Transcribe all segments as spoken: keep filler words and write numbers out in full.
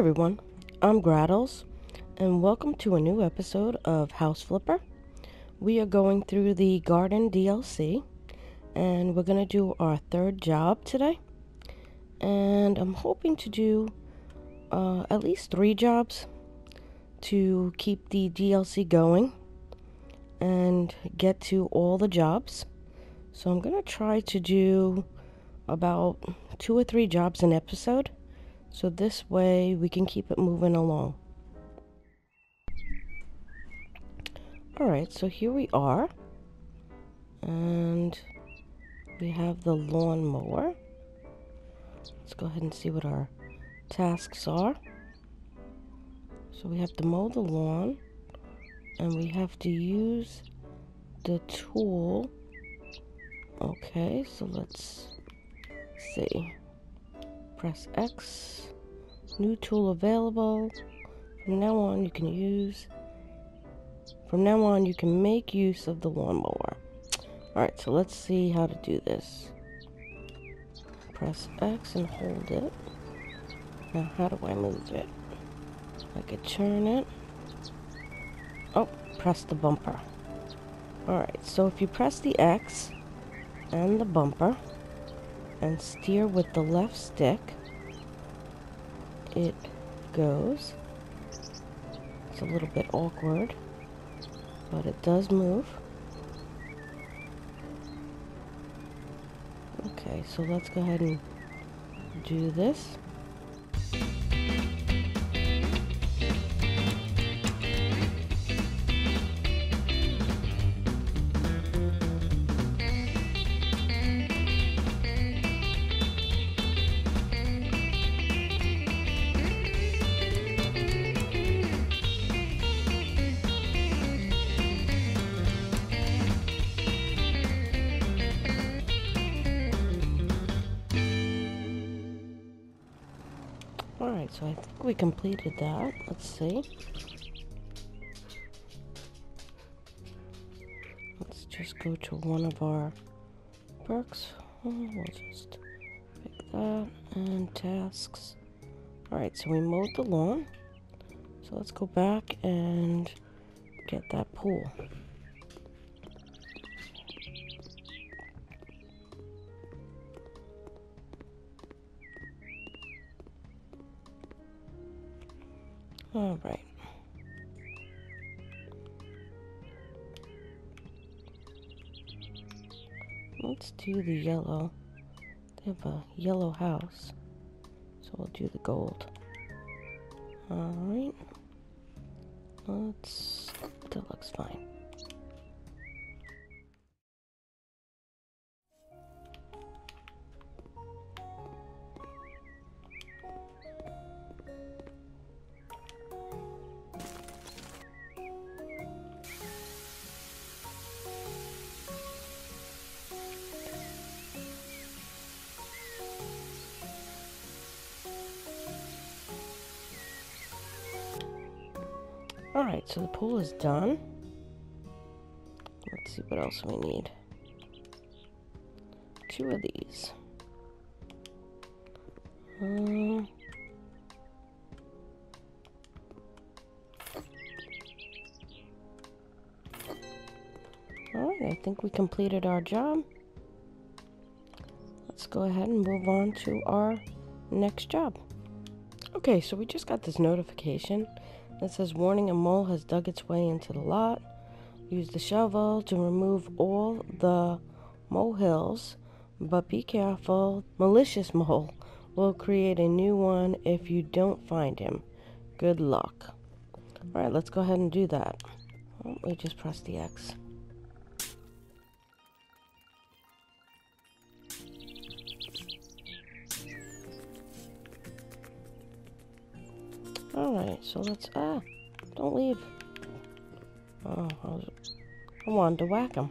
everyone, I'm Grahtles, and welcome to a new episode of House Flipper. We are going through the Garden D L C, and we're going to do our third job today. And I'm hoping to do uh, at least three jobs to keep the D L C going and get to all the jobs. So I'm going to try to do about two or three jobs an episode, so this way we can keep it moving along. Alright, so here we are, and we have the lawnmower. Let's go ahead and see what our tasks are. So we have to mow the lawn, and we have to use the tool. Okay, so let's see. Press X. New tool available. From now on, you can use. From now on, you can make use of the lawnmower. All right, so let's see how to do this. Press X and hold it. Now, how do I move it? I could turn it. Oh, press the bumper. All right, so if you press the X and the bumper and steer with the left stick, it goes. It's a little bit awkward, but it does move. Okay, so let's go ahead and do this. Alright, so I think we completed that. Let's see. Let's just go to one of our perks. We'll just pick that and tasks. Alright, so we mowed the lawn. So let's go back and get that pool. All right. Let's do the yellow. They have a yellow house, so we'll do the gold. All right. Let's. That looks fine. Alright, so the pool is done. Let's see what else we need. Two of these. Um, Alright, I think we completed our job. Let's go ahead and move on to our next job. Okay, so we just got this notification. It says, warning, a mole has dug its way into the lot. Use the shovel to remove all the molehills, but be careful. Malicious mole will create a new one if you don't find him. Good luck. All right, let's go ahead and do that. Oh, we just press the X. Alright, so let's, ah, don't leave. Oh, I, was, I wanted to whack him.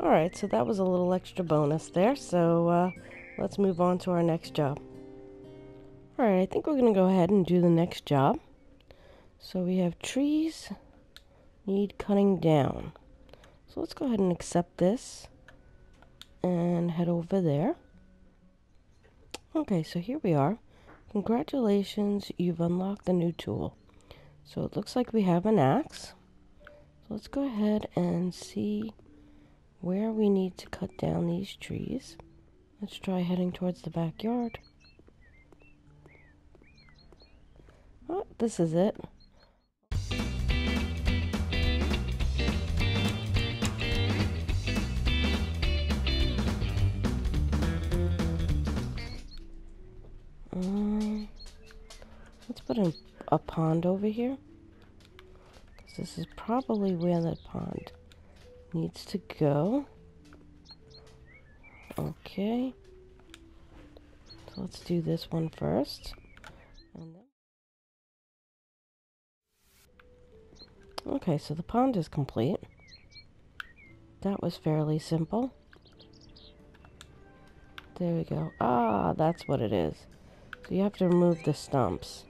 Alright, so that was a little extra bonus there, so uh, let's move on to our next job. Alright, I think we're going to go ahead and do the next job. So we have trees need cutting down. So let's go ahead and accept this and head over there. Okay, so here we are. Congratulations, you've unlocked a new tool. So it looks like we have an axe. So let's go ahead and see where we need to cut down these trees. Let's try heading towards the backyard. Oh, this is it. Um, let's put in a pond over here. This is probably where that pond needs to go. Okay. So let's do this one first. And then okay, so the pond is complete. That was fairly simple. There we go. Ah, that's what it is. So you have to remove the stumps.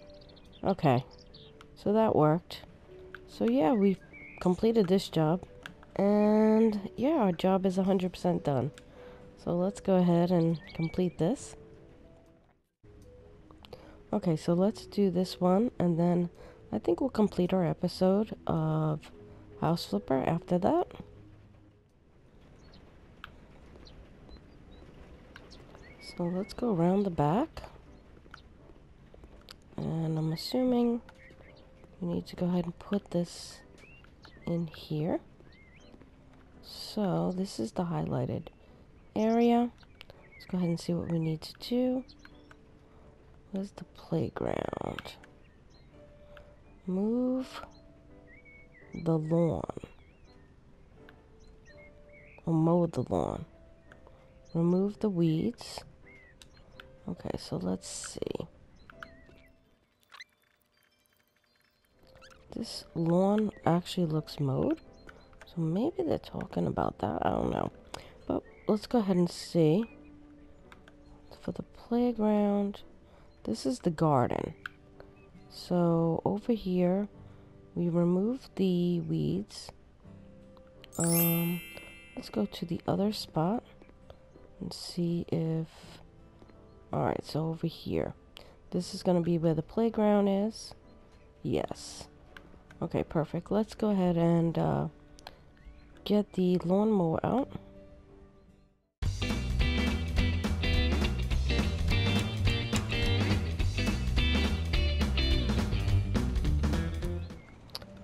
Okay, so that worked. So yeah, we've completed this job. And yeah, our job is one hundred percent done. So let's go ahead and complete this. Okay, so let's do this one, and then I think we'll complete our episode of House Flipper after that. So let's go around the back. And I'm assuming we need to go ahead and put this in here. So this is the highlighted area. Let's go ahead and see what we need to do. Where's the playground? Move the lawn. Or mow the lawn. Remove the weeds. Okay, so let's see. This lawn actually looks mowed. So maybe they're talking about that. I don't know. But let's go ahead and see. For the playground, this is the garden. So over here, we remove the weeds. Um, let's go to the other spot and see if... Alright, so over here. This is going to be where the playground is. Yes. Okay, perfect. Let's go ahead and uh, get the lawnmower out.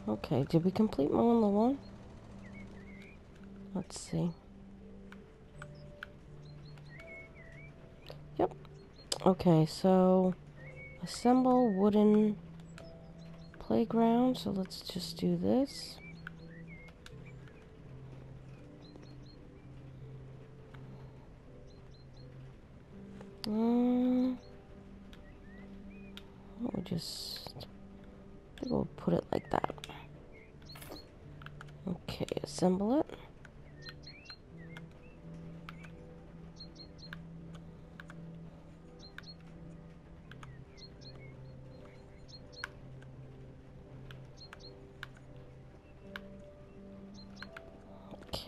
Okay, did we complete mowing the lawn? Let's see. Yep. Okay, so assemble wooden playground. So let's just do this. Um, we'll just I think we'll put it like that. Okay, assemble it.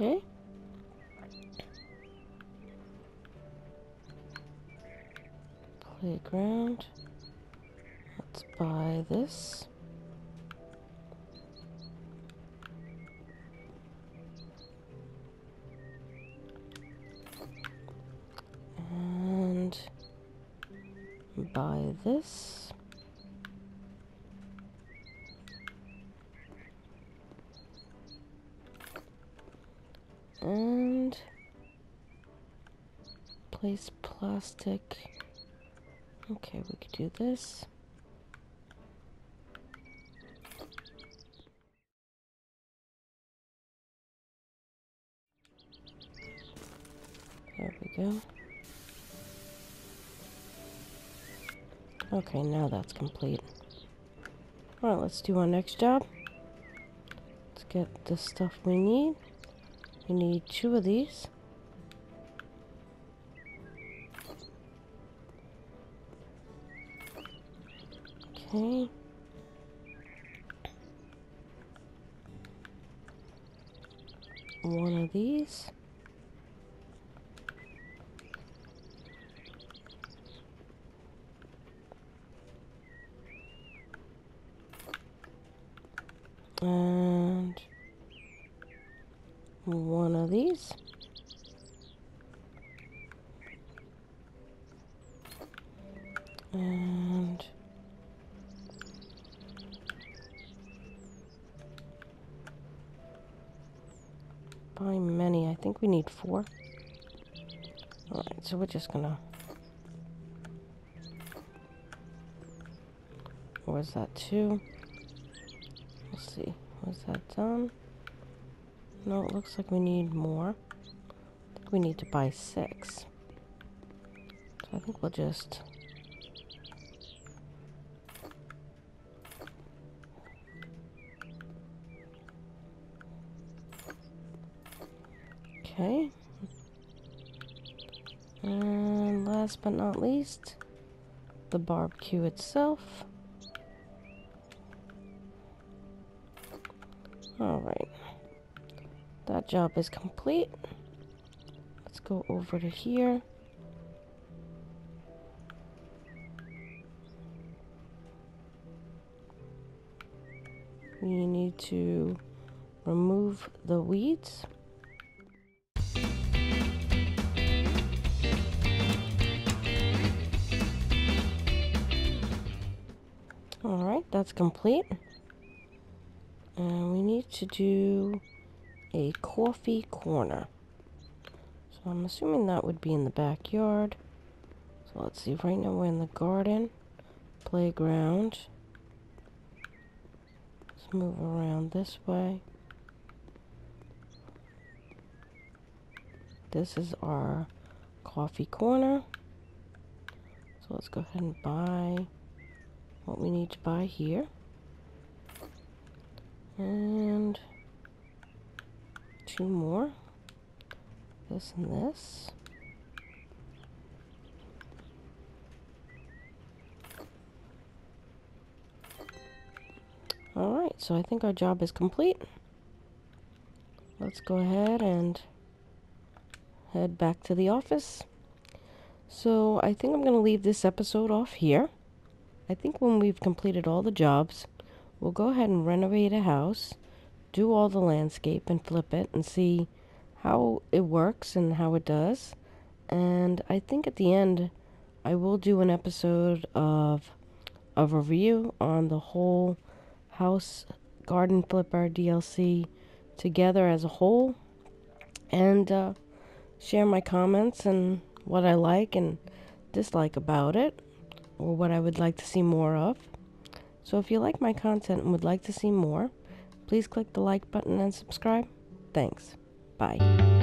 Okay. Playground. Let's buy this. And buy this. And place plastic. Okay, we could do this. There we go. Okay, now that's complete. Alright, let's do our next job. Let's get the stuff we need. We need two of these. Okay. One of these. and one of these. And by many, I think we need four. All right, so we're just gonna. Was that two? Let's see. Was that done? No, it looks like we need more. I think we need to buy six. So I think we'll just. Okay. And last but not least, the barbecue itself. Alright. That job is complete. Let's go over to here. We need to remove the weeds. Alright, that's complete. And we need to do a coffee corner. So I'm assuming that would be in the backyard. So let's see, right now we're in the garden, playground. Let's move around this way. This is our coffee corner. So let's go ahead and buy what we need to buy here. And two more, this and this. Alright, so I think our job is complete. Let's go ahead and head back to the office. So I think I'm going to leave this episode off here. I think when we've completed all the jobs, we'll go ahead and renovate a house, do all the landscape and flip it and see how it works and how it does. And I think at the end, I will do an episode of, of a review on the whole House Garden Flipper D L C together as a whole, and uh, share my comments and what I like and dislike about it, or what I would like to see more of. So if you like my content and would like to see more, please click the like button and subscribe. Thanks. Bye.